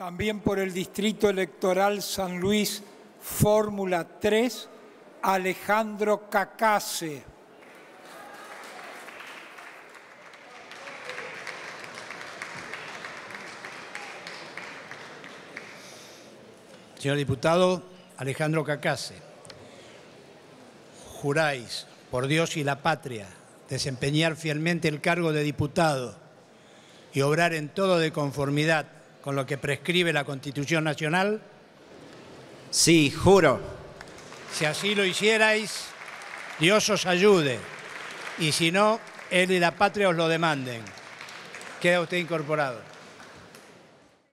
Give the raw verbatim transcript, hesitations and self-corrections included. También por el Distrito Electoral San Luis, Fórmula tres, Alejandro Cacace. Señor diputado Alejandro Cacace, juráis, por Dios y la patria, desempeñar fielmente el cargo de diputado y obrar en todo de conformidad con lo que prescribe la Constitución Nacional. Sí, juro. Si así lo hicierais, Dios os ayude, y si no, él y la patria os lo demanden. Queda usted incorporado.